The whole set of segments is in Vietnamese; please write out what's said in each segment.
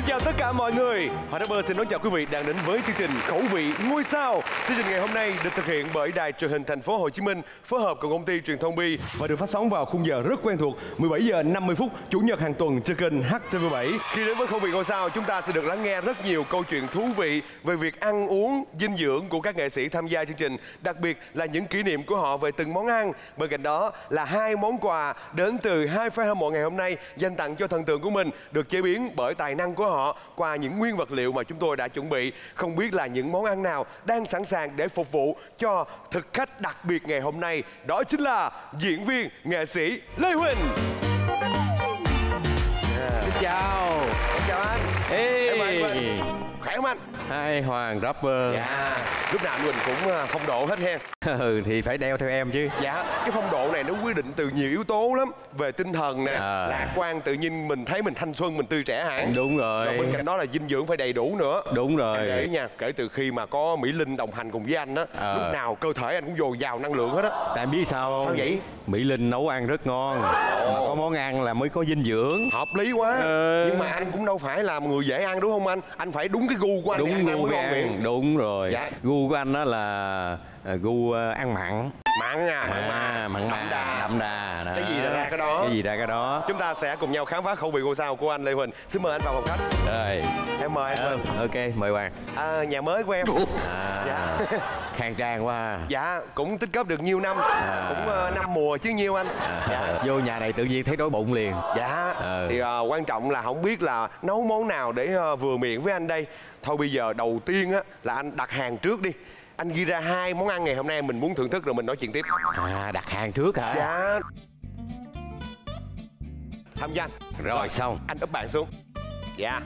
Xin chào tất cả mọi người. Hoàng Đắc Bơ xin đón chào quý vị đang đến với chương trình Khẩu vị ngôi sao. Chương trình ngày hôm nay được thực hiện bởi Đài Truyền hình Thành phố Hồ Chí Minh phối hợp cùng công ty truyền thông BEE và được phát sóng vào khung giờ rất quen thuộc 17h50 chủ nhật hàng tuần trên kênh HTV7. Khi đến với Khẩu vị ngôi sao, chúng ta sẽ được lắng nghe rất nhiều câu chuyện thú vị về việc ăn uống, dinh dưỡng của các nghệ sĩ tham gia chương trình, đặc biệt là những kỷ niệm của họ về từng món ăn. Bên cạnh đó là hai món quà đến từ hai fan hâm mộ ngày hôm nay dành tặng cho thần tượng của mình, được chế biến bởi tài năng của họ qua những nguyên vật liệu mà chúng tôi đã chuẩn bị. Không biết là những món ăn nào đang sẵn sàng để phục vụ cho thực khách đặc biệt ngày hôm nay. Đó chính là diễn viên nghệ sĩ Lê Huỳnh. Chào anh. Hey. Khỏe không anh? Hai Hoàng Rapper. Dạ. Lúc nào anh Huỳnh cũng phong độ hết ha. Ừ thì phải đeo theo em chứ. Dạ. Cái phong độ này nó quyết định từ nhiều yếu tố lắm. Về tinh thần nè, lạc quan, tự nhiên mình thấy mình thanh xuân, mình tươi trẻ hẳn. Đúng rồi. Và bên cạnh đó là dinh dưỡng phải đầy đủ nữa. Đúng rồi. Anh để nha, kể từ khi mà có Mỹ Linh đồng hành cùng với anh á, lúc nào cơ thể anh cũng dồi dào năng lượng hết á. Tại em biết sao không? Sao vậy? Mỹ Linh nấu ăn rất ngon. Mà có món ăn là mới có dinh dưỡng. Hợp lý quá. Nhưng mà anh cũng đâu phải là người dễ ăn đúng không anh? Anh phải đúng cái gu của anh. Đúng gu của anh. Đúng rồi. Dạ. Gu của anh đó là gu ăn mặn. Mặn nha, mặn đậm đà. Cái gì ra cái đó. Cái gì ra cái đó. Chúng ta sẽ cùng nhau khám phá khẩu vị ngôi sao của anh Lê Huỳnh. Xin mời anh vào phòng khách. Rồi. Em mời anh. Ok, mời bạn. Nhà mới của em. Dạ. Khang trang quá ha. Dạ, cũng tích góp được nhiều năm. Cũng 5 mùa chứ nhiêu anh. Dạ. Vô nhà này tự nhiên thấy đói bụng liền. Dạ. Thì quan trọng là không biết là nấu món nào để vừa miệng với anh đây. Thôi bây giờ đầu tiên á là anh đặt hàng trước đi. Anh ghi ra hai món ăn ngày hôm nay mình muốn thưởng thức rồi mình nói chuyện tiếp. Đặt hàng trước hả? Dạ. Tham gia. Rồi xong. Anh úp bàn xuống. Dạ.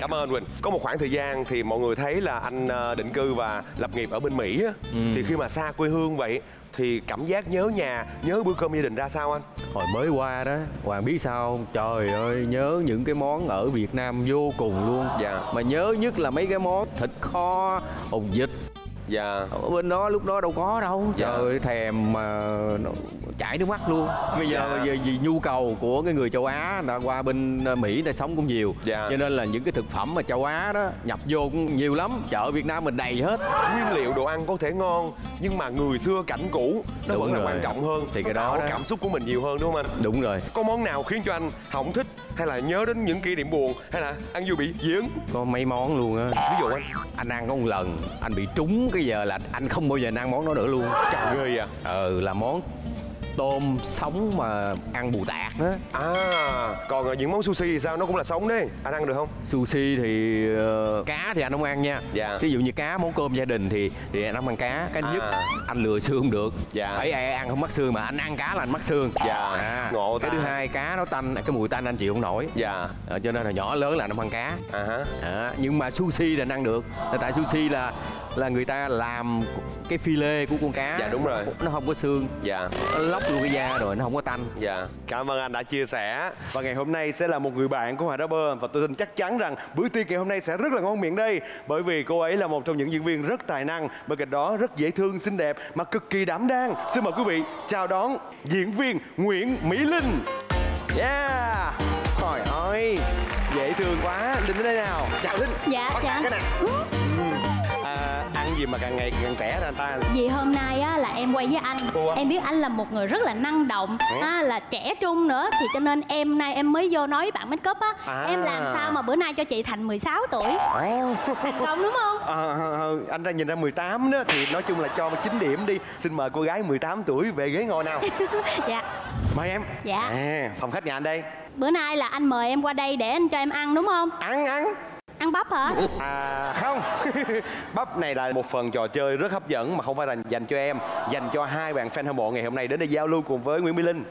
Cảm ơn Huỳnh. Có một khoảng thời gian thì mọi người thấy là anh định cư và lập nghiệp ở bên Mỹ á. Thì khi mà xa quê hương vậy thì cảm giác nhớ nhà, nhớ bữa cơm gia đình ra sao anh? Hồi mới qua đó, Hoàng biết sao không? Trời ơi, nhớ những cái món ở Việt Nam vô cùng luôn. Dạ. Mà nhớ nhất là mấy cái món thịt kho, hột vịt. Dạ. Ở bên đó lúc đó đâu có đâu. Dạ. Trời ơi, thèm mà chảy nước mắt luôn. Bây giờ vì nhu cầu của cái người châu Á, người ta qua bên Mỹ người ta sống cũng nhiều. Dạ. Cho nên là những cái thực phẩm mà châu Á đó nhập vô cũng nhiều lắm. Chợ Việt Nam mình đầy hết. Nguyên liệu đồ ăn có thể ngon, nhưng mà người xưa cảnh cũ nó vẫn là quan trọng hơn. Thì cái đó cảm xúc của mình nhiều hơn đúng không anh? Đúng rồi. Có món nào khiến cho anh không thích hay là nhớ đến những kỷ niệm buồn hay là ăn vô bị giếng? Có mấy món luôn á. Ví dụ anh ăn có một lần anh bị trúng cái giờ là anh không bao giờ ăn món đó nữa luôn. Trời ơi. À. Là món tôm sống mà ăn bù tạt đó. Còn những món sushi thì sao? Nó cũng là sống đấy. Anh ăn được không? Sushi thì cá thì anh không ăn nha. Dạ. Ví dụ như cá, món cơm gia đình thì anh không ăn cá. Cái nhất anh lừa xương không được. Dạ. Ấy ai ăn không mắc xương mà anh ăn cá là anh mắc xương. Dạ. Ngộ ta. Cái thứ hai cá nó tanh, cái mùi tanh anh chịu không nổi. Dạ. Cho nên là nhỏ lớn là anh không ăn cá. Nhưng mà sushi thì anh ăn được. Tại sushi là người ta làm cái phi lê của con cá. Dạ đúng rồi. Nó không có xương. Dạ. Lóc luôn cái da rồi nó không có tanh. Dạ. Cảm ơn anh đã chia sẻ. Và ngày hôm nay sẽ là một người bạn của Hoàng Đắc Bơ. Và tôi tin chắc chắn rằng bữa tiệc ngày hôm nay sẽ rất là ngon miệng đây. Bởi vì cô ấy là một trong những diễn viên rất tài năng, bên cạnh đó rất dễ thương, xinh đẹp mà cực kỳ đảm đang. Xin mời quý vị chào đón diễn viên Nguyễn Mỹ Linh. Yeah. Trời ơi, dễ thương quá. Linh đến đây nào. Chào Linh. Dạ. Dạ. Cái này. Ăn gì mà càng ngày càng trẻ ra anh ta? Vì hôm nay á, là em quay với anh. Em biết anh là một người rất là năng động, là trẻ trung nữa. Thì cho nên em nay em mới vô nói với bạn make up á, em làm sao mà bữa nay cho chị thành 16 tuổi. Thành công đúng không? Anh ra nhìn ra 18 đó. Thì nói chung là cho 9 điểm đi. Xin mời cô gái 18 tuổi về ghế ngồi nào. Dạ. Mời em. Dạ. Phòng khách nhà anh đây. Bữa nay là anh mời em qua đây để anh cho em ăn đúng không? Ăn bắp hả? Không. Bắp này là một phần trò chơi rất hấp dẫn mà không phải là dành cho em, dành cho hai bạn fan hâm mộ ngày hôm nay đến để giao lưu cùng với Nguyễn Mỹ Linh.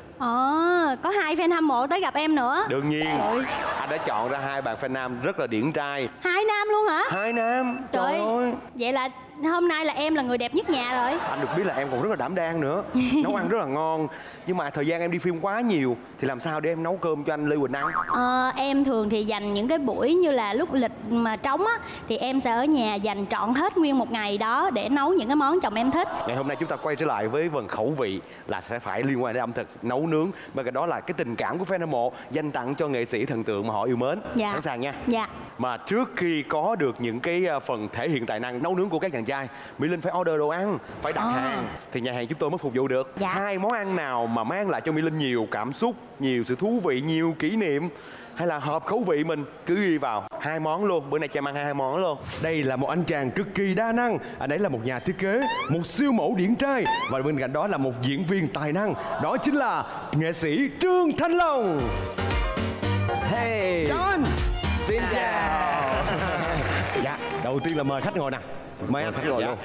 Có hai fan hâm mộ tới gặp em nữa. Đương nhiên. Trời. Anh đã chọn ra hai bạn fan nam rất là điển trai. Hai nam luôn hả? Hai nam. Trời ơi. Vậy là hôm nay là em là người đẹp nhất nhà rồi. Anh được biết là em còn rất là đảm đang nữa. Nấu ăn rất là ngon. Nhưng mà thời gian em đi phim quá nhiều. Thì làm sao để em nấu cơm cho anh Lê Huỳnh ăn? Em thường thì dành những cái buổi như là lúc lịch mà trống á, thì em sẽ ở nhà dành trọn hết nguyên một ngày đó để nấu những cái món chồng em thích. Ngày hôm nay chúng ta quay trở lại với phần khẩu vị là sẽ phải liên quan đến ẩm thực, nấu nướng. Và cái đó là cái tình cảm của fan hâm mộ dành tặng cho nghệ sĩ thần tượng mà mà họ yêu mến. Dạ. Sẵn sàng nha. Dạ. Mà trước khi có được những cái phần thể hiện tài năng nấu nướng của các chàng trai, Mỹ Linh phải order đồ ăn, phải đặt hàng thì nhà hàng chúng tôi mới phục vụ được. Dạ. Hai món ăn nào mà mang lại cho Mỹ Linh nhiều cảm xúc, nhiều sự thú vị, nhiều kỷ niệm hay là hợp khẩu vị mình, cứ ghi vào hai món luôn. Bữa nay cho em ăn hai món luôn. Đây là một anh chàng cực kỳ đa năng. Anh ấy là một nhà thiết kế, một siêu mẫu điển trai, và bên cạnh đó là một diễn viên tài năng. Đó chính là nghệ sĩ Trương Thanh Long. Hey John. Xin chào. Dạ, đầu tiên là mời khách ngồi nè. Mời anh khách ngồi luôn.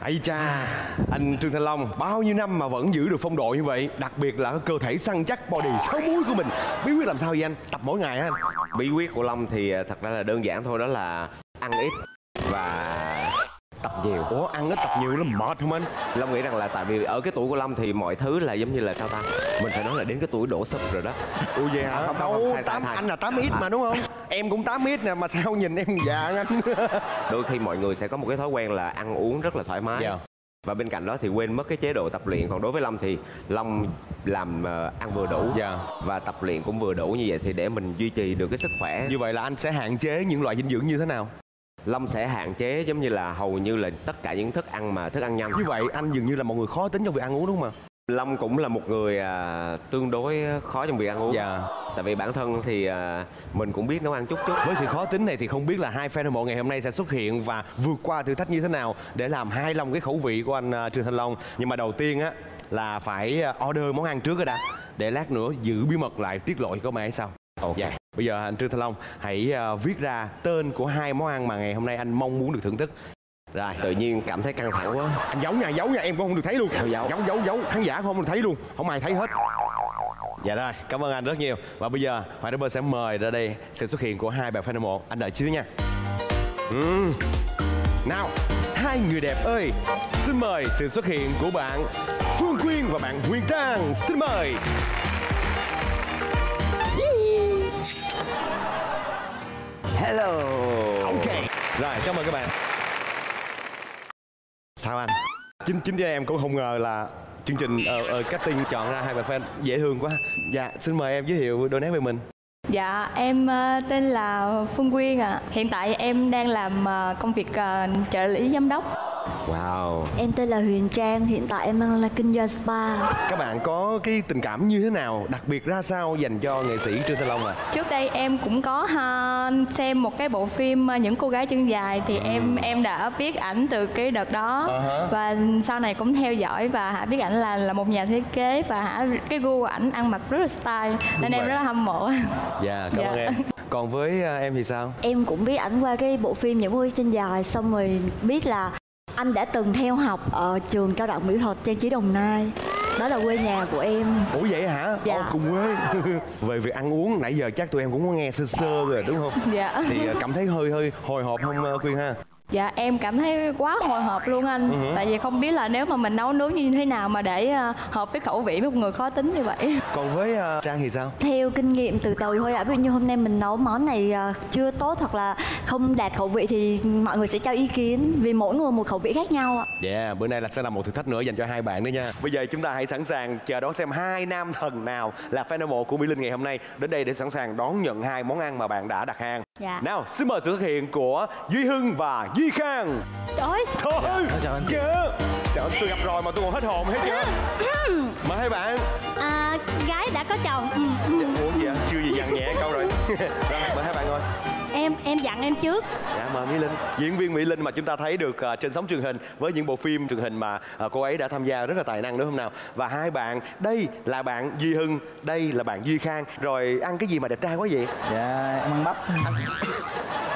Ây cha, anh Trương Thanh Long bao nhiêu năm mà vẫn giữ được phong độ như vậy, đặc biệt là cơ thể săn chắc, body 6 múi của mình. Bí quyết làm sao vậy anh? Tập mỗi ngày hả anh? Bí quyết của Long thì thật ra là đơn giản thôi, đó là ăn ít và tập nhiều. Ủa, ăn ít tập nhiều lắm mệt không anh? Long nghĩ rằng là tại vì ở cái tuổi của Long thì mọi thứ là giống như là sao ta, mình phải nói là đến cái tuổi đổ sụp rồi đó. Ui vậy hả? Không đâu, anh là 8X mà đúng không? Em cũng 8X nè, mà sao nhìn em già anh? Đôi khi mọi người sẽ có một cái thói quen là ăn uống rất là thoải mái, yeah. Và bên cạnh đó thì quên mất cái chế độ tập luyện. Còn đối với Long thì Long làm ăn vừa đủ, yeah. Và tập luyện cũng vừa đủ, như vậy thì để mình duy trì được cái sức khỏe. Như vậy là anh sẽ hạn chế những loại dinh dưỡng như thế nào? Long sẽ hạn chế giống như là hầu như là tất cả những thức ăn mà thức ăn nhanh. Như vậy anh dường như là một người khó tính trong việc ăn uống đúng không ạ? Long cũng là một người tương đối khó trong việc ăn uống. Dạ. Tại vì bản thân thì mình cũng biết nấu ăn chút chút. Với sự khó tính này thì không biết là hai fan hâm mộ ngày hôm nay sẽ xuất hiện và vượt qua thử thách như thế nào để làm hài lòng cái khẩu vị của anh Trương Thanh Long. Nhưng mà đầu tiên á là phải order món ăn trước rồi đã, để lát nữa giữ bí mật lại, tiết lộ có mẹ hay sao. Ok. Dạ. Bây giờ anh Trương Thanh Long hãy viết ra tên của hai món ăn mà ngày hôm nay anh mong muốn được thưởng thức. Rồi, tự nhiên cảm thấy căng thẳng quá. Anh giấu nha, em cũng không được thấy luôn. Sao giấu? Giấu, khán giả không được thấy luôn, không ai thấy hết. Dạ rồi, cảm ơn anh rất nhiều. Và bây giờ Hoàng Đắc Bơ sẽ mời ra đây sự xuất hiện của hai bạn fan hâm mộ. Anh đợi chứ nha. Nào, hai người đẹp ơi, xin mời sự xuất hiện của bạn Phương Quyên và bạn Huyền Trang. Xin mời. Hello. Ok. Rồi, cảm ơn các bạn. Sao anh? Chính cho em cũng không ngờ là chương trình casting chọn ra hai bạn fan dễ thương quá. Dạ, xin mời em giới thiệu đôi nét về mình. Dạ, em tên là Phương Quyên ạ. Hiện tại em đang làm công việc trợ lý giám đốc. Wow. Em tên là Huyền Trang, hiện tại em đang là kinh doanh spa. Các bạn có cái tình cảm như thế nào, đặc biệt ra sao dành cho nghệ sĩ Trương Thanh Long ạ? Trước đây em cũng có xem một cái bộ phim Những Cô Gái Chân Dài thì em đã biết ảnh từ cái đợt đó. Và sau này cũng theo dõi và biết ảnh là một nhà thiết kế và cái gu của ảnh ăn mặc rất là style nên em rất là hâm mộ. Dạ, cảm ơn em. Còn với em thì sao? Em cũng biết ảnh qua cái bộ phim Những Cô Gái Chân Dài, xong rồi biết là anh đã từng theo học ở trường cao đẳng mỹ thuật trang trí Đồng Nai. Đó là quê nhà của em. Ủa vậy hả? Dạ. Ô, cùng quê. Về việc ăn uống nãy giờ chắc tụi em cũng có nghe sơ sơ rồi đúng không? Dạ. Thì cảm thấy hơi hồi hộp không Quyên ha? Dạ, em cảm thấy quá hồi hộp luôn anh. Tại vì không biết là nếu mà mình nấu nướng như thế nào mà để hợp với khẩu vị với một người khó tính như vậy. Còn với Trang thì sao? Theo kinh nghiệm từ từ thôi ạ. Ví dụ như hôm nay mình nấu món này chưa tốt hoặc là không đạt khẩu vị thì mọi người sẽ cho ý kiến, vì mỗi người một khẩu vị khác nhau ạ. Dạ, bữa nay là sẽ là một thử thách nữa dành cho hai bạn nữa nha. Bây giờ chúng ta hãy sẵn sàng chờ đón xem hai nam thần nào là fan hâm mộ của Mỹ Linh ngày hôm nay đến đây để sẵn sàng đón nhận hai món ăn mà bạn đã đặt hàng. Dạ. Nào, xin mời sự xuất hiện của Duy Hưng và Duy Khang. Trời ơi, chưa? Trời ơi, tôi gặp rồi mà tôi còn hết hồn hết chưa? Mời hai bạn. Gái đã có chồng. Ủa gì vậy? Chưa gì dặn nhẹ câu rồi. Rồi, mời hai bạn ngồi. Em dặn em trước. Dạ, mời Mỹ Linh. Diễn viên Mỹ Linh mà chúng ta thấy được trên sóng truyền hình với những bộ phim truyền hình mà cô ấy đã tham gia rất là tài năng đúng không nào? Và hai bạn, đây là bạn Duy Hưng, đây là bạn Duy Khang. Rồi ăn cái gì mà đẹp trai quá vậy? Dạ, em ăn bắp.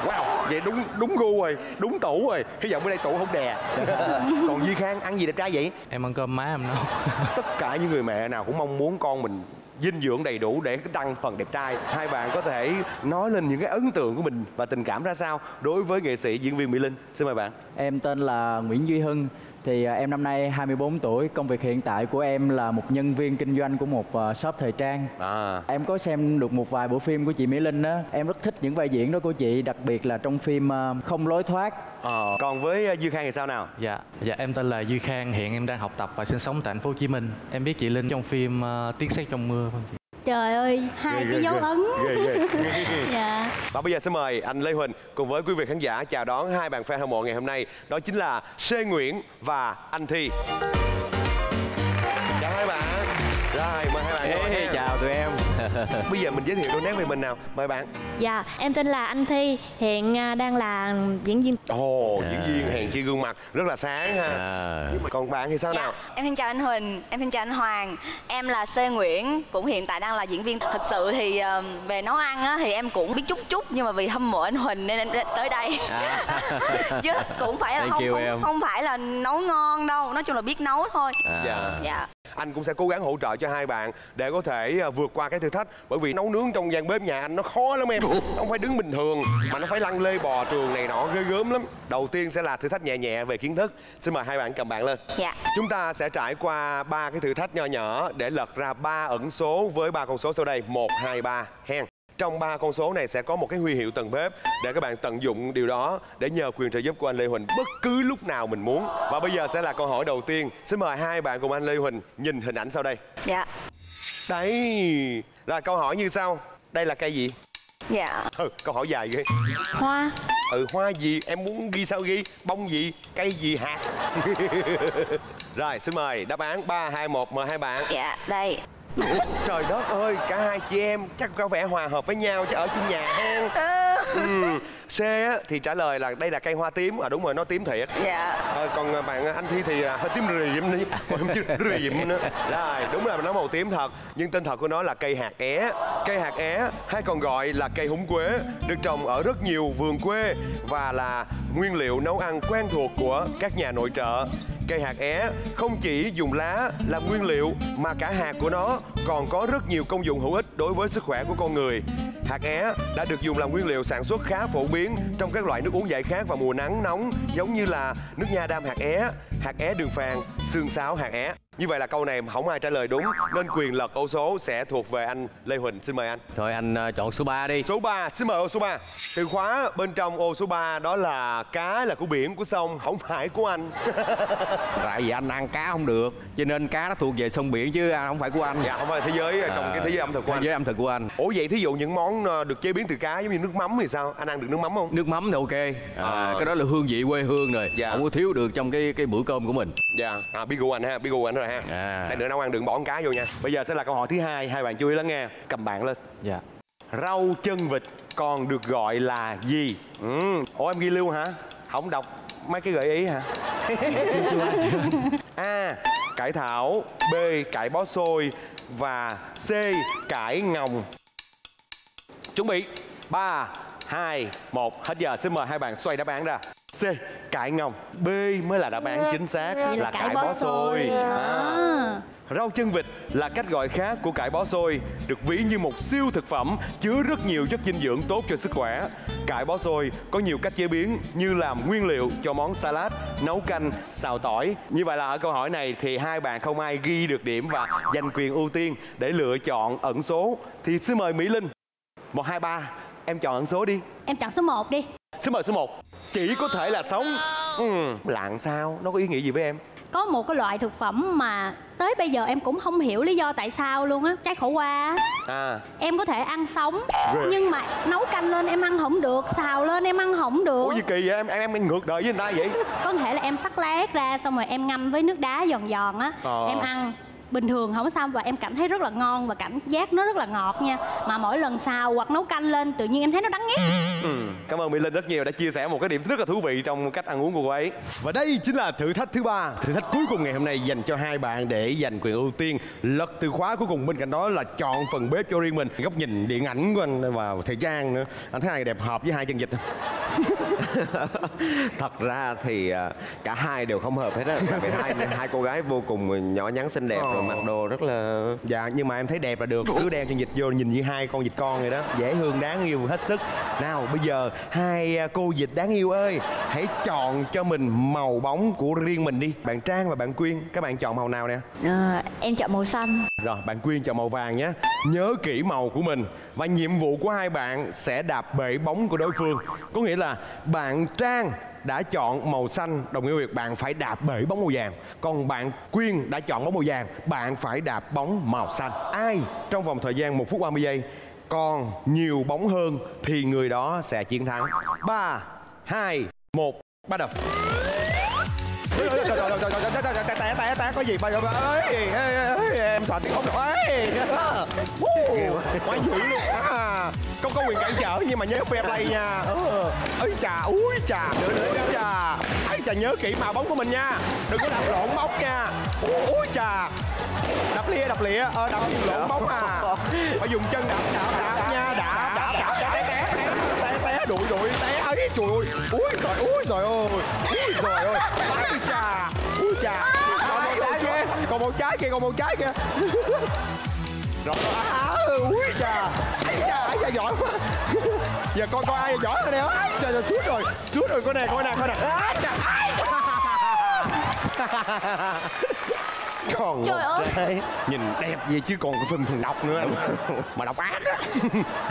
Wow, vậy đúng gu rồi, đúng tủ rồi. Hy vọng bữa nay tủ không đè. Còn Duy Khang ăn gì đẹp trai vậy? Em ăn cơm má em nấu. Tất cả những người mẹ nào cũng mong muốn con mình dinh dưỡng đầy đủ để tăng phần đẹp trai. Hai bạn có thể nói lên những cái ấn tượng của mình và tình cảm ra sao đối với nghệ sĩ diễn viên Mỹ Linh. Xin mời bạn. Em tên là Nguyễn Duy Hưng. Thì em năm nay 24 tuổi. Công việc hiện tại của em là một nhân viên kinh doanh của một shop thời trang. Em có xem được một vài bộ phim của chị Mỹ Linh đó. Em rất thích những vai diễn đó của chị, đặc biệt là trong phim Không Lối Thoát. Còn với Duy Khang thì sao nào? Dạ, em tên là Duy Khang. Hiện em đang học tập và sinh sống tại thành phố Hồ Chí Minh. Em biết chị Linh trong phim Tiếng Sét Trong Mưa không chị? Trời ơi, hai cái dấu ấn. Dạ. Và bây giờ sẽ mời anh Lê Huỳnh cùng với quý vị khán giả chào đón hai bạn fan hâm mộ ngày hôm nay. Đó chính là C Nguyễn và Anh Thi. Chào hai bạn. Rồi, mời hai bạn. Chào tụi em. Bây giờ mình giới thiệu đôi nét về mình nào, mời bạn. Dạ, em tên là Anh Thi, hiện đang là diễn viên. Ồ, diễn viên hèn chi gương mặt rất là sáng ha. Nhưng mà còn bạn thì sao nào? Em xin chào anh Huỳnh, em xin chào anh Hoàng. Em là C Nguyễn, cũng hiện tại đang là diễn viên. Thật sự thì về nấu ăn á, thì em cũng biết chút nhưng mà vì hâm mộ anh Huỳnh nên em tới đây. Chứ cũng phải là không phải là nấu ngon đâu, nói chung là biết nấu thôi. Dạ. Anh cũng sẽ cố gắng hỗ trợ cho hai bạn để có thể vượt qua cái thử thách, bởi vì nấu nướng trong gian bếp nhà anh nó khó lắm em, không phải đứng bình thường mà nó phải lăn lê bò trường này nọ, ghê gớm lắm. Đầu tiên sẽ là thử thách nhẹ nhẹ về kiến thức, xin mời hai bạn cầm bạn lên. Dạ. Chúng ta sẽ trải qua ba cái thử thách nho nhỏ để lật ra ba ẩn số với ba con số sau đây, 1, 2, 3 hen. Trong ba con số này sẽ có một cái huy hiệu tầng bếp để các bạn tận dụng điều đó để nhờ quyền trợ giúp của anh Lê Huỳnh bất cứ lúc nào mình muốn. Và bây giờ sẽ là câu hỏi đầu tiên. Xin mời hai bạn cùng anh Lê Huỳnh nhìn hình ảnh sau đây. Dạ. Đấy. Rồi câu hỏi như sau. Đây là cây gì? Dạ. Câu hỏi dài ghê. Hoa. Hoa gì? Em muốn ghi sao ghi? Bông gì? Cây gì hả? Rồi, xin mời đáp án 3, 2, 1. Mời hai bạn. Dạ, đây. Trời đất ơi, cả hai chị em chắc có vẻ hòa hợp với nhau chứ ở chung nhà hen. C thì trả lời là đây là cây hoa tím. Đúng rồi, nó tím thiệt. Dạ. Còn bạn Anh Thi thì hơi tím rìm nữa. Rồi, đúng là nó màu tím thật, nhưng tên thật của nó là cây hạt é. Cây hạt é hay còn gọi là cây húng quế, được trồng ở rất nhiều vườn quê và là nguyên liệu nấu ăn quen thuộc của các nhà nội trợ. Cây hạt é không chỉ dùng lá làm nguyên liệu mà cả hạt của nó còn có rất nhiều công dụng hữu ích đối với sức khỏe của con người. Hạt é đã được dùng làm nguyên liệu sản xuất khá phổ biến trong các loại nước uống giải khát vào mùa nắng nóng, giống như là nước nha đam hạt é đường phèn, xương sáo hạt é. Như vậy là câu này không ai trả lời đúng nên quyền lật ô số sẽ thuộc về anh Lê Huỳnh. Xin mời anh. Thôi anh chọn số 3 đi. Số 3, xin mời ô số 3. Từ khóa bên trong ô số 3 đó là cá, là của biển, của sông, không phải của anh. Tại vì anh ăn cá không được cho nên cá nó thuộc về sông biển chứ không phải của anh. Dạ, không phải thế giới trong cái thế giới ẩm thực của anh. Thế giới ẩm thực của anh. Ủa vậy thí dụ những món được chế biến từ cá giống như nước mắm thì sao? Anh ăn được nước mắm không? Nước mắm thì ok. Cái đó là hương vị quê hương rồi. Dạ. Không có thiếu được trong cái bữa cơm của mình. Dạ. Bí gù anh ha, bí gù anh rồi. Tại nữa nấu ăn đừng bỏ con cá vô nha. Bây giờ sẽ là câu hỏi thứ hai, hai bạn chú ý lắng nghe. Cầm bạn lên. Dạ. Rau chân vịt còn được gọi là gì? Ủa em ghi lưu hả? Không đọc mấy cái gợi ý hả? A. Cải thảo, B. Cải bó xôi và C. Cải ngồng. Chuẩn bị 3, 2, 1. Hết giờ, xin mời hai bạn xoay đáp án ra. C. Cải ngồng. B mới là đáp án chính xác, là cải bó xôi. Rau chân vịt là cách gọi khác của cải bó xôi, được ví như một siêu thực phẩm chứa rất nhiều chất dinh dưỡng tốt cho sức khỏe. Cải bó xôi có nhiều cách chế biến như làm nguyên liệu cho món salad, nấu canh, xào tỏi. Như vậy là ở câu hỏi này thì hai bạn không ai ghi được điểm và giành quyền ưu tiên để lựa chọn ẩn số. Thì xin mời Mỹ Linh. 1, 2, 3. Em chọn ẩn số đi. Em chọn số 1 đi. Xin mời số 1. Chỉ có thể là sống. Lạng sao? Nó có ý nghĩa gì với em? Có một cái loại thực phẩm mà tới bây giờ em cũng không hiểu lý do tại sao luôn á. Trái khổ qua. Em có thể ăn sống nhưng mà nấu canh lên em ăn không được, xào lên em ăn không được. Ủa gì kỳ vậy? Em ngược đời với người ta vậy. Có thể là em xắt lát ra xong rồi em ngâm với nước đá giòn giòn á. Em ăn bình thường không sao và em cảm thấy rất là ngon và cảm giác nó rất là ngọt nha. Mà mỗi lần xào hoặc nấu canh lên tự nhiên em thấy nó đắng nghét. Cảm ơn Mỹ Linh rất nhiều đã chia sẻ một cái điểm rất là thú vị trong cách ăn uống của cô ấy. Và đây chính là thử thách thứ ba, thử thách cuối cùng ngày hôm nay dành cho hai bạn để giành quyền ưu tiên lật từ khóa cuối cùng. Bên cạnh đó là chọn phần bếp cho riêng mình. Góc nhìn điện ảnh của anh và thời trang nữa. Anh thấy hai đẹp hợp với hai chân vịt. Thật ra thì cả hai đều không hợp hết á. Hai cô gái vô cùng nhỏ nhắn xinh đẹp rồi, mặc đồ rất là... Dạ, nhưng mà em thấy đẹp là được. Cứ đeo chân vịt vô nhìn như hai con vịt con rồi đó. Dễ thương, đáng yêu hết sức. Nào bây giờ hai cô vịt đáng yêu ơi, hãy chọn cho mình màu bóng của riêng mình đi. Bạn Trang và bạn Quyên, các bạn chọn màu nào nè? Em chọn màu xanh. Rồi, bạn Quyên chọn màu vàng nhé. Nhớ kỹ màu của mình. Và nhiệm vụ của hai bạn sẽ đạp bể bóng của đối phương. Có nghĩa là bạn Trang đã chọn màu xanh, đồng nghĩa việc bạn phải đạp bể bóng màu vàng. Còn bạn Quyên đã chọn bóng màu vàng, bạn phải đạp bóng màu xanh. Ai trong vòng thời gian 1 phút 30 giây còn nhiều bóng hơn thì người đó sẽ chiến thắng. 3, 2, 1, bắt đầu. Trời, có gì bây giờ em sợ tiếng không nổi quá dữ luôn. Không có quyền cản trở nhưng mà nhớ fair play nha. Ơi chà, úi chà, chà, ấy chà, nhớ kỹ màu bóng của mình nha, đừng có đạp lộn bóng nha. Úi chà, đạp lìa, đạp lìa, đạp lộn bóng à, phải dùng chân đạp nha, té đuổi té ấy, trời ơi, úi trời ơi, úi chà, úi chà, còn một trái kia, rồi úi chà, ấy da giỏi quá. Giờ coi ai giỏi hơn đây không? Ấy trời, suốt rồi coi nè. Còn trời ơi, nhìn đẹp vậy chứ còn phần độc nữa mà độc ác á,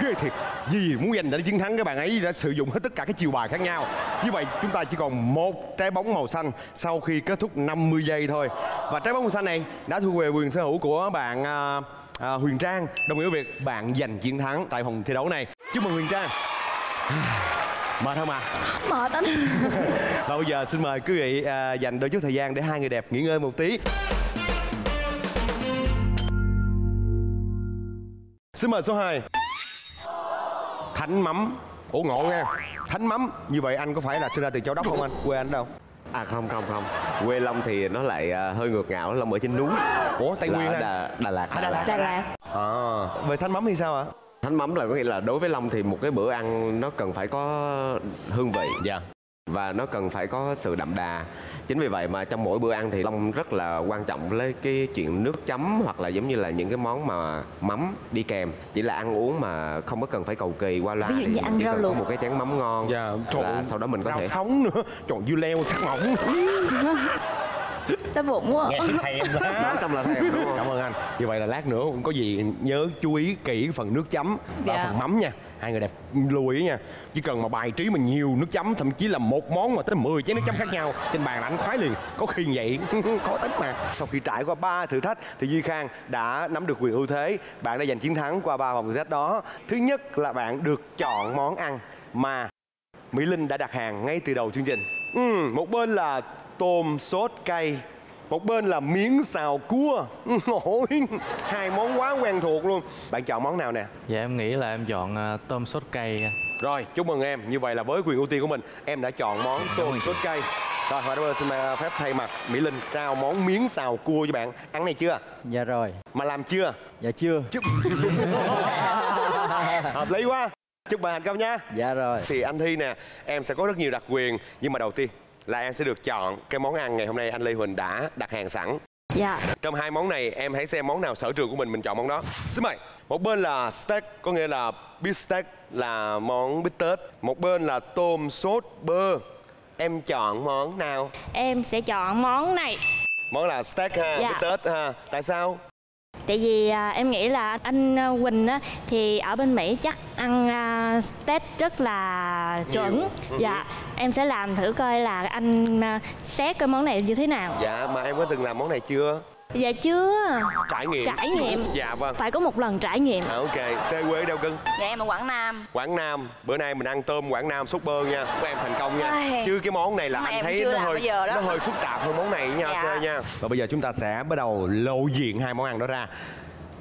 ghê thiệt. Vì muốn giành để chiến thắng, các bạn ấy đã sử dụng hết tất cả các chiều bài khác nhau. Như vậy chúng ta chỉ còn một trái bóng màu xanh sau khi kết thúc 50 giây thôi, và trái bóng màu xanh này đã thu về quyền sở hữu của bạn Huyền Trang, đồng nghĩa việc bạn giành chiến thắng tại vòng thi đấu này. Chúc mừng Huyền Trang. Mệt không ạ? Mệt lắm. Và bây giờ xin mời quý vị dành đôi chút thời gian để hai người đẹp nghỉ ngơi một tí. Xin mời số 2. Thánh mắm. Ủa ngộ nha. Thánh mắm. Như vậy anh có phải là sinh ra từ Châu Đốc không anh? Quê anh đâu? À không. Quê Long thì nó lại hơi ngược ngạo, Long ở trên núi. Ủa Tây Nguyên hả? Đà Lạt. Về thánh mắm thì sao ạ? Thánh mắm là có nghĩa là đối với Long thì một cái bữa ăn nó cần phải có hương vị. Dạ. Và nó cần phải có sự đậm đà. Chính vì vậy mà trong mỗi bữa ăn thì Long rất là quan trọng lấy cái chuyện nước chấm hoặc là giống như là những cái món mà mắm đi kèm. Chỉ là ăn uống mà không có cần phải cầu kỳ qua loa. Ví dụ như ăn rau luộc, một cái chén mắm ngon. Dạ, trộn, sau đó mình có thể sống nữa, trộn dưa leo sắc mỏng. Đói bụng quá. Nghe thèm quá. Nói xong là thèm đúng không? Cảm ơn anh. Như vậy là lát nữa cũng có gì nhớ chú ý kỹ phần nước chấm và phần mắm nha. Hai người đẹp lưu ý nha. Chỉ cần mà bài trí mà nhiều nước chấm, thậm chí là một món mà tới 10 chén nước chấm khác nhau trên bàn là anh khoái liền. Có khi vậy, khó tính mà. Sau khi trải qua 3 thử thách thì Duy Khang đã nắm được quyền ưu thế. Bạn đã giành chiến thắng qua 3 vòng thử thách đó. Thứ nhất là bạn được chọn món ăn mà Mỹ Linh đã đặt hàng ngay từ đầu chương trình. Một bên là tôm sốt cay, một bên là miếng xào cua. Hai món quá quen thuộc luôn. Bạn chọn món nào nè? Dạ em nghĩ là em chọn tôm sốt cay. Rồi, chúc mừng em. Như vậy là với quyền ưu tiên của mình, em đã chọn món tôm sốt cay. Rồi, Hoàng Đắc Bơ xin phép thay mặt Mỹ Linh trao món miếng xào cua cho bạn. Ăn này chưa? Dạ rồi. Mà làm chưa? Dạ chưa. Hợp lý quá. Chúc bạn thành công nha. Dạ rồi. Thì anh Thi nè, em sẽ có rất nhiều đặc quyền. Nhưng mà đầu tiên là em sẽ được chọn cái món ăn ngày hôm nay anh Lê Huỳnh đã đặt hàng sẵn. Dạ. Trong hai món này em hãy xem món nào sở trường của mình chọn món đó. Xin mời. Một bên là steak, có nghĩa là beef steak, là món bít tết. Một bên là tôm sốt bơ. Em chọn món nào? Em sẽ chọn món này. Món là steak ha, dạ. Bít tết ha. Tại sao? Tại vì em nghĩ là anh Huỳnh á, thì ở bên Mỹ chắc ăn steak rất là chuẩn. Dạ, em sẽ làm thử coi là anh xét cái món này như thế nào. Dạ, mà em có từng làm món này chưa? Dạ chưa. Trải nghiệm. Dạ vâng. Phải có một lần trải nghiệm. Ok, xe quê đâu cưng? Dạ em ở Quảng Nam. Quảng Nam, bữa nay mình ăn tôm Quảng Nam sốt bơ nha. Các em thành công nha. Chứ cái món này là anh thấy nó hơi phức tạp hơn món này nha xe nha. Và bây giờ chúng ta sẽ bắt đầu lộ diện hai món ăn đó ra.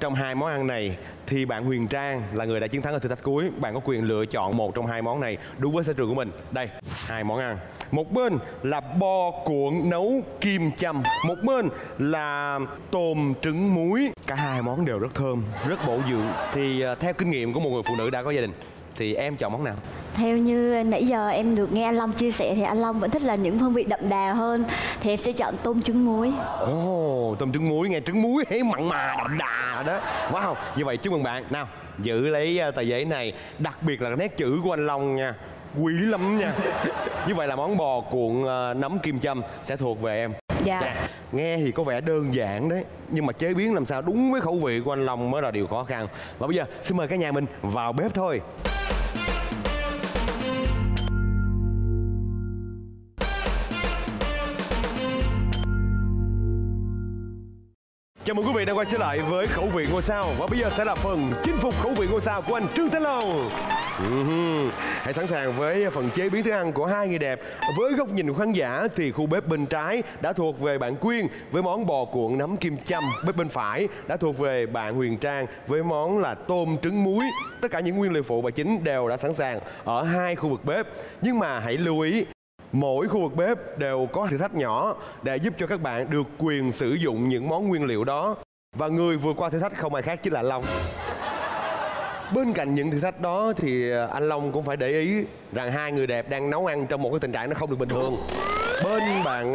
Trong hai món ăn này thì bạn Huyền Trang là người đã chiến thắng ở thử thách cuối. Bạn có quyền lựa chọn một trong hai món này đúng với sở trường của mình. Đây, hai món ăn. Một bên là bò cuộn nấu kim châm, một bên là tôm trứng muối. Cả hai món đều rất thơm, rất bổ dưỡng. Thì theo kinh nghiệm của một người phụ nữ đã có gia đình thì em chọn món nào? Theo như nãy giờ em được nghe anh Long chia sẻ thì anh Long vẫn thích là những hương vị đậm đà hơn. Thì em sẽ chọn tôm trứng muối. Ồ, tôm trứng muối, nghe trứng muối thấy mặn mà đậm đà đó. Quá không? Như vậy chúc mừng bạn. Nào, giữ lấy tờ giấy này, đặc biệt là nét chữ của anh Long nha. Quý lắm nha. Như vậy là món bò cuộn nấm kim châm sẽ thuộc về em. Dạ. Nghe thì có vẻ đơn giản đấy, nhưng mà chế biến làm sao đúng với khẩu vị của anh Long mới là điều khó khăn. Và bây giờ xin mời cả nhà mình vào bếp thôi. Chào mừng quý vị đã quay trở lại với Khẩu vị ngôi sao. Và bây giờ sẽ là phần chinh phục khẩu vị ngôi sao của anh Trương Thanh Long. Hãy sẵn sàng với phần chế biến thức ăn của hai người đẹp. Với góc nhìn của khán giả thì khu bếp bên trái đã thuộc về bạn Quyên với món bò cuộn nấm kim châm. Bếp bên phải đã thuộc về bạn Huyền Trang với món là tôm trứng muối. Tất cả những nguyên liệu phụ và chính đều đã sẵn sàng ở hai khu vực bếp. Nhưng mà hãy lưu ý, mỗi khu vực bếp đều có thử thách nhỏ để giúp cho các bạn được quyền sử dụng những món nguyên liệu đó. Và người vượt qua thử thách không ai khác chính là Long. Bên cạnh những thử thách đó thì anh Long cũng phải để ý rằng hai người đẹp đang nấu ăn trong một cái tình trạng nó không được bình thường. Bên bạn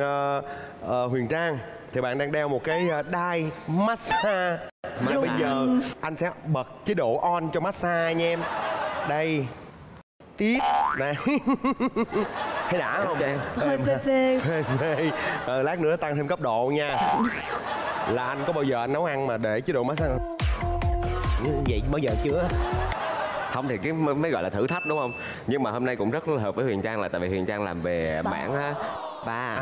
Huyền Trang thì bạn đang đeo một cái đai massage. Mà bây giờ anh sẽ bật chế độ on cho massage nha em. Đây. Tiếp. Này. Hay đã không? Hơi phê. Lát nữa tăng thêm cấp độ nha. Là anh có bao giờ anh nấu ăn mà để chế độ massage vậy bao giờ chưa? Không thì cái mới gọi là thử thách đúng không? Nhưng mà hôm nay cũng rất hợp với Huyền Trang là tại vì Huyền Trang làm về mảng spa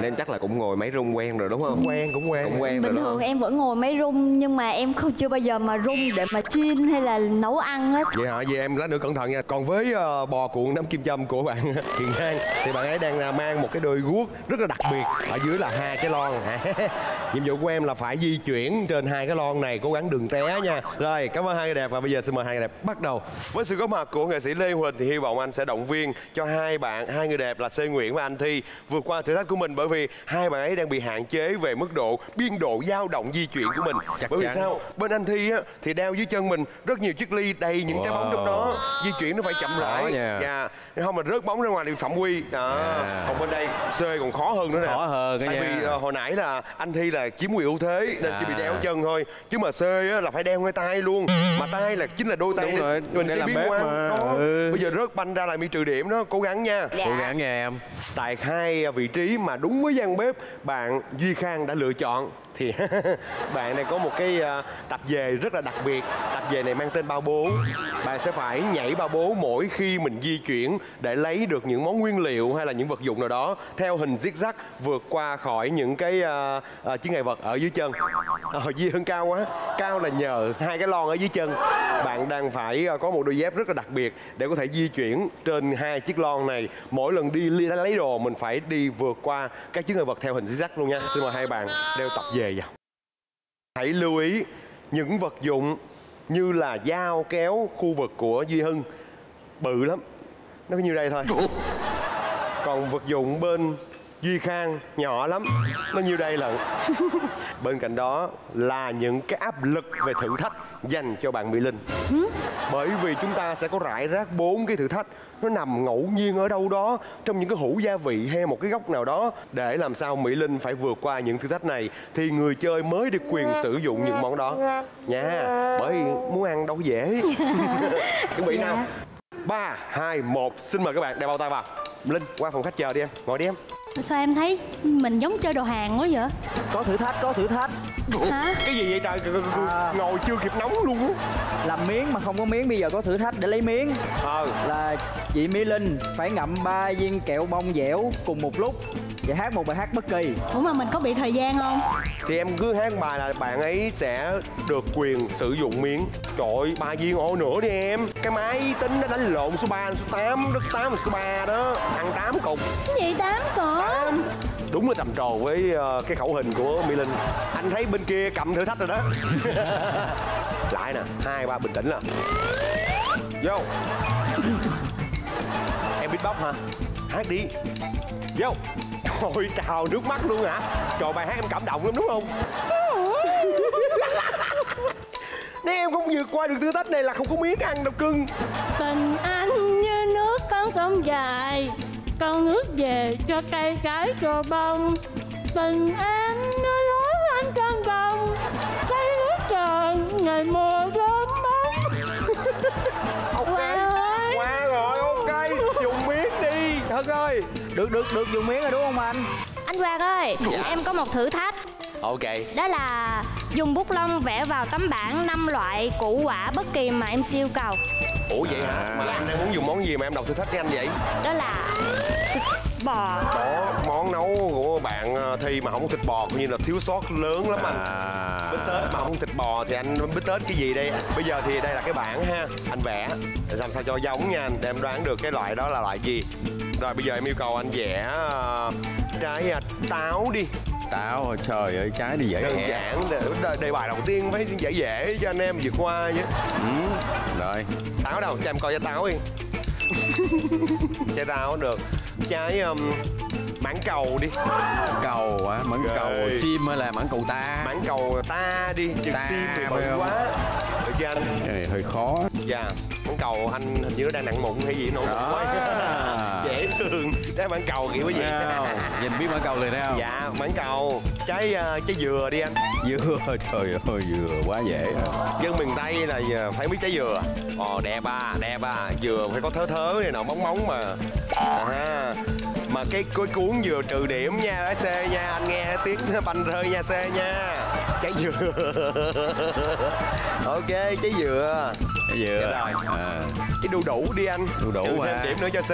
nên chắc là cũng ngồi máy rung quen rồi đúng không? Cũng quen bình rồi, thường em vẫn ngồi máy rung nhưng mà em không chưa bao giờ mà rung để mà chiên hay là nấu ăn hết. Vậy hả? Vậy em lát nữa cẩn thận nha. Còn với bò cuộn nấm kim châm của bạn Huyền Trang thì bạn ấy đang mang một cái đôi guốc rất là đặc biệt, ở dưới là hai cái lon. Nhiệm vụ của em là phải di chuyển trên hai cái lon này, cố gắng đừng té nha. Rồi, cảm ơn hai người đẹp và bây giờ xin mời hai người đẹp bắt đầu. Với sự góp mặt của nghệ sĩ Lê Huỳnh thì hy vọng anh sẽ động viên cho hai người đẹp là C Nguyễn và Anh Thi vượt qua thử thách của mình, bởi vì hai bạn ấy đang bị hạn chế về mức độ biên độ dao động di chuyển của mình. Bởi vì sao? Bên Anh Thi á, thì đeo dưới chân mình rất nhiều chiếc ly đầy những trái bóng trong đó, di chuyển nó phải chậm lại nha, không mà rớt bóng ra ngoài thì phạm quy. Còn bên đây C còn khó hơn nữa nè, khó hơn tại vì hồi nãy là Anh Thi là chiếm quyền ưu thế nên chỉ bị đeo chân thôi, chứ mà C á, là phải đeo ngay tay luôn, mà tay là chính là đôi tay rồi mình làm bếp mà. Bây giờ rớt banh ra là bị trừ điểm đó, cố gắng nha, cố gắng nha em. Tại hai vị trí mà đúng với gian bếp bạn Duy Khang đã lựa chọn thì bạn này có một cái tập về rất là đặc biệt. Tập về này mang tên bao bố. Bạn sẽ phải nhảy bao bố mỗi khi mình di chuyển để lấy được những món nguyên liệu hay là những vật dụng nào đó theo hình zigzag, vượt qua khỏi những cái chướng ngại vật ở dưới chân. Duy Hưng cao quá, cao là nhờ hai cái lon ở dưới chân. Bạn đang phải có một đôi dép rất là đặc biệt để có thể di chuyển trên hai chiếc lon này. Mỗi lần đi lấy đồ mình phải đi vượt qua các chướng ngại vật theo hình zigzag luôn nha. Xin mời hai bạn đeo tập về. Hãy lưu ý những vật dụng như là dao kéo, khu vực của Duy Hưng bự lắm, nó có như đây thôi. Còn vật dụng bên Duy Khang nhỏ lắm, nó như đây lận. Bên cạnh đó là những cái áp lực về thử thách dành cho bạn Mỹ Linh. Bởi vì chúng ta sẽ có rải rác 4 cái thử thách, nó nằm ngẫu nhiên ở đâu đó trong những cái hũ gia vị hay một cái góc nào đó. Để làm sao Mỹ Linh phải vượt qua những thử thách này thì người chơi mới được quyền sử dụng những món đó nha. Bởi vì muốn ăn đâu dễ. Chuẩn bị nào. 3, 2, 1, xin mời các bạn đeo bao tay vào. Linh qua phòng khách chờ đi em, ngồi đi em. Sao em thấy mình giống chơi đồ hàng quá vậy? Có thử thách, có thử thách. Hả? Cái gì vậy trời? Ngồi chưa kịp nóng luôn á. Làm miếng mà không có miếng, bây giờ có thử thách để lấy miếng. Là chị Mỹ Linh phải ngậm 3 viên kẹo bông dẻo cùng một lúc và hát một bài hát bất kỳ. Ủa mà mình có bị thời gian không? Thì em cứ hát bài là bạn ấy sẽ được quyền sử dụng miếng. Trời ơi, 3 viên ô nữa đi em. Cái máy tính nó đánh lộn số 3, số 8, đất 8, số 3 đó. Ăn 8 cục. Cái gì 8 cục? 8. Đúng là trầm trồ với cái khẩu hình của Mỹ Linh. Anh thấy bên kia cầm thử thách rồi đó. Lại nè, 2, 3 bình tĩnh nè. Vô. Em beatbox hả? Hát đi. Vô. Ôi trào nước mắt luôn hả? Trời, bài hát em cảm động lắm đúng không? Nếu em không vượt qua được thử thách này là không có miếng ăn đâu cưng. Tình anh như nước con sông dài, con nước về cho cây trái trồ bông. Tình anh nó lối anh trăng bông, cây nước tròn ngày mùa đốm bóng. Qua rồi, ok, dùng miếng đi. Thật ơi, được dùng miếng rồi đúng không anh? Anh Hoàng ơi, em có một thử thách. Ok. Đó là dùng bút lông vẽ vào tấm bảng 5 loại củ quả bất kỳ mà em siêu cầu. Ủa vậy hả? Mà anh đang muốn dùng món gì mà em đọc thử thách với anh vậy? Đó là bò. Món nấu của bạn Thi mà không có thịt bò coi như là thiếu sót lớn lắm anh. Bít tết mà không thịt bò thì anh bít tết cái gì đây? Bây giờ thì đây là cái bảng ha, anh vẽ làm sao cho giống nha anh, để em đoán được cái loại đó là loại gì. Rồi bây giờ em yêu cầu anh vẽ trái táo đi. Táo, trời ơi, trái thì dễ đơn giản, đề bài đầu tiên phải dễ dễ cho anh em vượt qua chứ. Rồi táo đâu, cho em coi trái táo đi. Trái táo được. Trái mãng cầu đi. Cầu á, mãng cầu sim hay là mãng cầu ta? Mãng cầu ta đi, chừng sim thì bự quá. Được cho anh. Hơi khó. Dạ, mãng cầu anh hình như nó đang nặng mụn hay gì nổi quá. Dễ thương. Trái mãng cầu kiểu cái gì? Nhìn biết mãng cầu liền đấy không? Dạ, mãng cầu. Trái trái dừa đi anh. Dừa, trời ơi, dừa quá dễ. Dân miền Tây là phải biết trái dừa. Ồ, đẹp à, dừa phải có thớ thớ này nọ, bóng bóng mà. À, mà cái cuốn dừa trừ điểm nha C nha, anh nghe tiếng banh rơi nha C nha. Trái dừa. Ok, trái dừa. Trái dừa rồi. Cái đu đủ đi anh. Đu đủ trừ thêm điểm nữa cho C.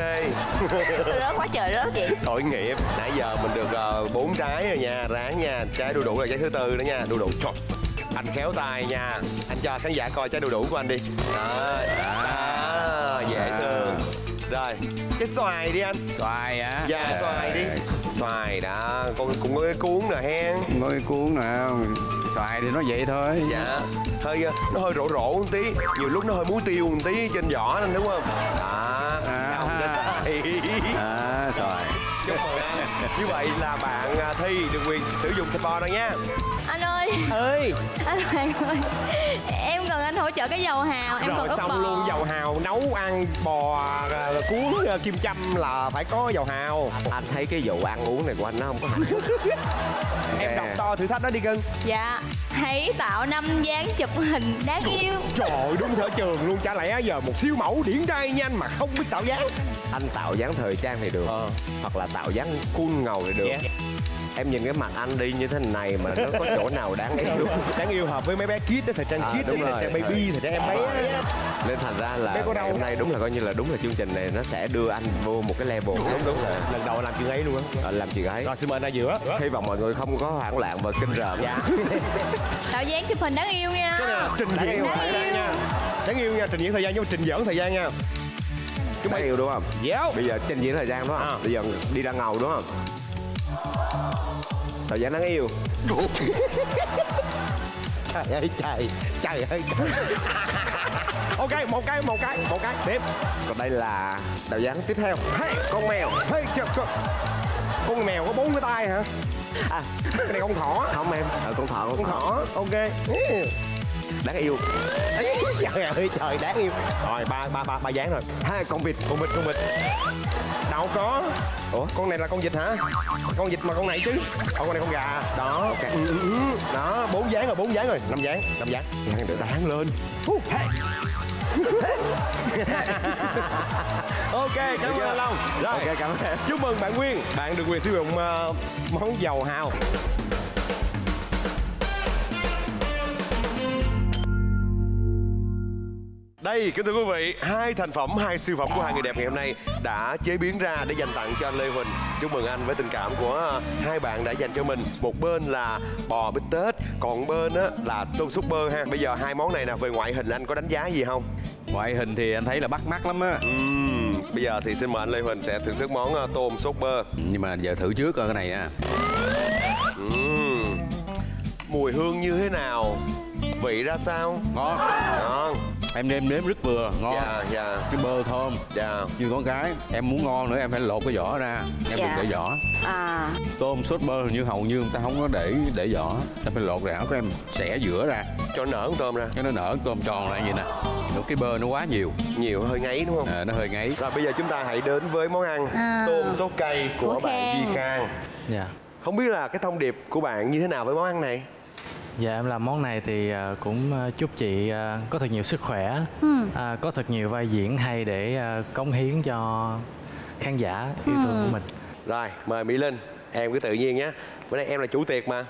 Rớt quá trời rớt vậy. Tội nghiệp. Nãy giờ mình được 4 trái rồi nha, ráng nha. Trái đu đủ là trái thứ tư nữa nha. Đu đủ. Trời. Anh khéo tay nha. Anh cho khán giả coi trái đu đủ của anh đi. Dễ thương. Rồi, cái xoài đi anh. Xoài hả? Dạ, xoài đi. Xoài đó, con cũng có cái cuốn nè hen. Có cái cuốn nè, xoài thì nó vậy thôi. Dạ, hơi nó hơi rổ rổ một tí, nhiều lúc nó hơi muối tiêu một tí trên vỏ nên đúng không? Đó, không cho xoài. Xoài. Chúc mừng anh. Như vậy là bạn Thi được quyền sử dụng thịt bò rồi nha. Anh ơi. Anh Hoàng ơi, em cần anh hỗ trợ cái dầu hào. Em rồi xong bò luôn, dầu hào nấu ăn bò cuốn kim châm là phải có dầu hào. Anh thấy cái vụ ăn uống này của anh nó không có hạnh phúc. Em đọc to thử thách đó đi cưng. Dạ. Hãy tạo 5 dáng chụp hình đáng yêu. Trời ơi, đúng sở trường luôn. Chả lẽ giờ một siêu mẫu điển trai nhanh mà không biết tạo dáng. Anh tạo dáng thời trang thì được, hoặc là tạo dáng cool ngầu thì được. Em nhìn cái mặt anh đi như thế này mà nó có chỗ nào đáng yêu. Đáng yêu hợp với mấy bé kid đó, thời trang kid, thời trang baby, thời trang em bé. Nên thành ra là hôm nay đúng là coi như là đúng là chương trình này nó sẽ đưa anh vô một cái level. Đúng là lần đầu làm chuyện ấy luôn á. Làm chuyện ấy. Rồi xin mời ra giữa. Hy vọng mọi người không có hoảng loạn và kinh rợn. Tạo dáng chụp hình đáng yêu nha. Trình diễn đáng yêu nha, trình diễn thời gian với trình giỡn thời gian nha. Đáng yêu đúng không? Bây giờ trình diễn thời gian đúng không? Bây giờ đi ra ngầu đúng không? Tạo dáng đáng yêu. Trời ơi trời, trời ơi trời. Ok, một cái tiếp. Còn đây là tạo dáng tiếp theo. Hey, con mèo. Hey, con mèo có 4 cái tay hả? À, cái này con thỏ. Không em, con thỏ. Con thỏ. Ok. Đáng yêu. Trời ơi trời, đáng yêu. Rồi ba dáng rồi. Ha, con vịt. Đâu có. Ủa, con này là con vịt hả? Con vịt mà con này chứ. Con này con gà. Đó. Okay. Đó, 4 dáng rồi, 5 dáng. Để ta thắng lên. Ok, cảm ơn Long. Rồi, okay, cảm ơn. Chúc mừng bạn Nguyên, bạn được quyền sử dụng món dầu hào. Đây, kính thưa quý vị, hai siêu phẩm của hai người đẹp ngày hôm nay đã chế biến ra để dành tặng cho anh Lê Huỳnh. Chúc mừng anh với tình cảm của hai bạn đã dành cho mình. Một bên là bò bít tết, còn bên á là tôm súp bơ ha. Bây giờ hai món này nè, về ngoại hình anh có đánh giá gì không? Ngoại hình thì anh thấy là bắt mắt lắm á. Bây giờ thì xin mời anh Lê Huỳnh sẽ thưởng thức món tôm súp bơ. Nhưng mà giờ thử trước coi cái này nha. Mùi hương như thế nào? Vị ra sao? Ngon. Ngon. Em nêm rất vừa, ngon. Cái bơ thơm. Như con cái, em muốn ngon nữa em phải lột cái vỏ ra. Em đừng để vỏ. Tôm sốt bơ như hầu như người ta không có để vỏ. Ta phải lột ra, của em xẻ giữa ra. Cho nở con tôm ra. Cho nó nở tôm tròn lại vậy nè. Cái bơ nó quá nhiều. Nhiều hơi ngấy đúng không? Nó hơi ngấy. Rồi bây giờ chúng ta hãy đến với món ăn tôm sốt cay của bạn Duy Khang. Không biết là cái thông điệp của bạn như thế nào với món ăn này? Dạ em làm món này thì cũng chúc chị có thật nhiều sức khỏe, có thật nhiều vai diễn hay để cống hiến cho khán giả yêu thương của mình. Rồi, mời Mỹ Linh, em cứ tự nhiên nhé. Bữa nay em là chủ tiệc mà.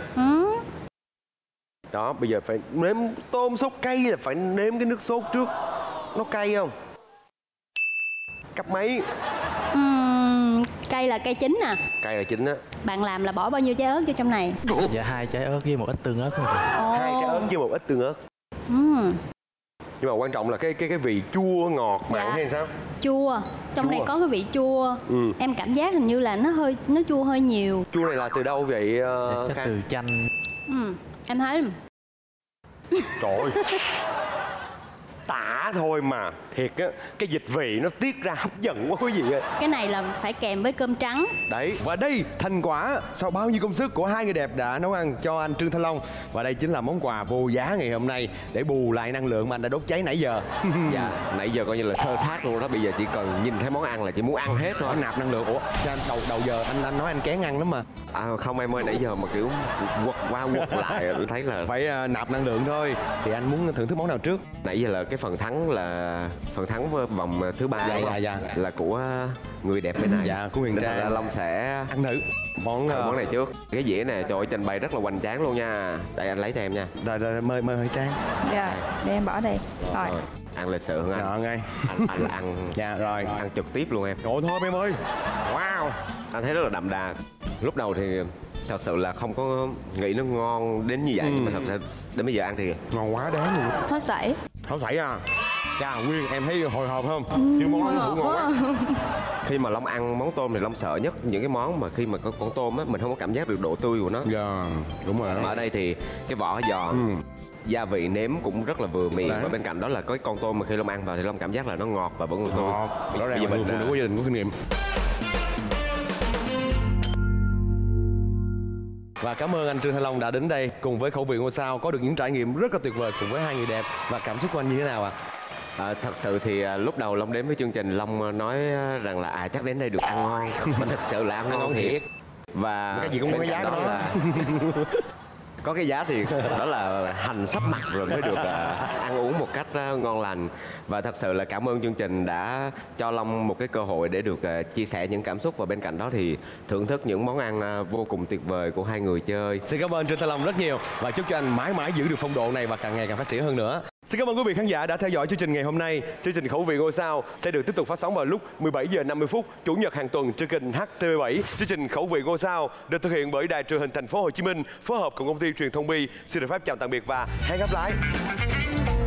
Đó, bây giờ phải nếm tôm sốt cay là phải nếm cái nước sốt trước. Nó cay không? Cấp mấy? Cây là cây chín nè. Cây là chín á. Bạn làm là bỏ bao nhiêu trái ớt vô trong này? Dạ 2 trái ớt với 1 ít tương ớt. 2 trái ớt với 1 ít tương ớt. Nhưng mà quan trọng là cái vị chua ngọt mà dạ. Bạn thấy sao? Chua. Trong này có cái vị chua. Em cảm giác hình như là nó chua hơi nhiều. Chua này là từ đâu vậy? Chắc từ chanh. Em thấy. Trời ơi. Tả thôi mà thiệt á, cái dịch vị nó tiết ra hấp dẫn quá quý vị ơi. Cái này là phải kèm với cơm trắng. Đấy, và đây thành quả sau bao nhiêu công sức của 2 người đẹp đã nấu ăn cho anh Trương Thanh Long. Và đây chính là món quà vô giá ngày hôm nay để bù lại năng lượng mà anh đã đốt cháy nãy giờ. Dạ, nãy giờ coi như là sơ sát luôn đó, bây giờ chỉ cần nhìn thấy món ăn là chị muốn ăn hết thôi, nạp năng lượng. Ủa, sao đầu giờ anh nói anh kén ăn lắm mà. À không em ơi, nãy giờ mà kiểu quật qua quật lại tôi thấy là phải nạp năng lượng thôi. Thì anh muốn thưởng thức món nào trước? Nãy giờ là cái phần thắng là phần thắng vòng thứ 3 là của người đẹp bên này. Dạ, của Huyền Trang. Là Long sẽ ăn thử món này trước. Cái dĩa này trời ơi, trình bày rất là hoành tráng luôn nha. Đây anh lấy cho em nha. Rồi mời Huyền Trang. Dạ, để em bỏ đây. Rồi. Ăn lịch sự hơn anh. Dạ, ngay. Anh là ăn. Dạ rồi, ăn trực tiếp luôn em. Trời thôi em ơi. Wow. Anh thấy rất là đậm đà. Lúc đầu thì thật sự là không có nghĩ nó ngon đến như vậy, nhưng mà thật ra đến bây giờ ăn thì ngon quá đáng luôn. Hết sảy. Hết sảy à? Chà Nguyên, em thấy hồi hộp không? Chứ món nó cũng ngon quá. Khi mà Long ăn món tôm thì Long sợ nhất những cái món mà khi mà có con tôm á, mình không có cảm giác được độ tươi của nó. Dạ, đúng rồi. Mà ở đây thì cái vỏ giòn, gia vị nếm cũng rất là vừa miệng. Và bên cạnh đó là có con tôm mà khi Long ăn vào thì Long cảm giác là nó ngọt và vẫn còn tươi. Rõ ràng là phụ nữ của gia đình có kinh nghiệm. Và cảm ơn anh Trương Thanh Long đã đến đây cùng với Khẩu Vị Ngôi Sao, có được những trải nghiệm rất là tuyệt vời cùng với 2 người đẹp. Và cảm xúc của anh như thế nào ạ? Thật sự thì lúc đầu Long đến với chương trình, Long nói rằng là chắc đến đây được ăn ngon. Mà thật sự là ăn ngon thiệt. Và cái gì cũng có cái giá đó là có cái giá thì đó là hành sắp mặt rồi mới được ăn uống một cách ngon lành. Và thật sự là cảm ơn chương trình đã cho Long một cái cơ hội để được chia sẻ những cảm xúc, và bên cạnh đó thì thưởng thức những món ăn vô cùng tuyệt vời của 2 người chơi. Xin cảm ơn Trương Thanh Long rất nhiều và chúc cho anh mãi mãi giữ được phong độ này và càng ngày càng phát triển hơn nữa. Xin cảm ơn quý vị khán giả đã theo dõi chương trình ngày hôm nay. Chương trình Khẩu Vị Ngôi Sao sẽ được tiếp tục phát sóng vào lúc 17h50 Chủ nhật hàng tuần trên kênh HTV7. Chương trình Khẩu Vị Ngôi Sao được thực hiện bởi Đài Truyền hình Thành phố Hồ Chí Minh phối hợp cùng công ty truyền thông BEE. Xin được phép chào tạm biệt và hẹn gặp lại.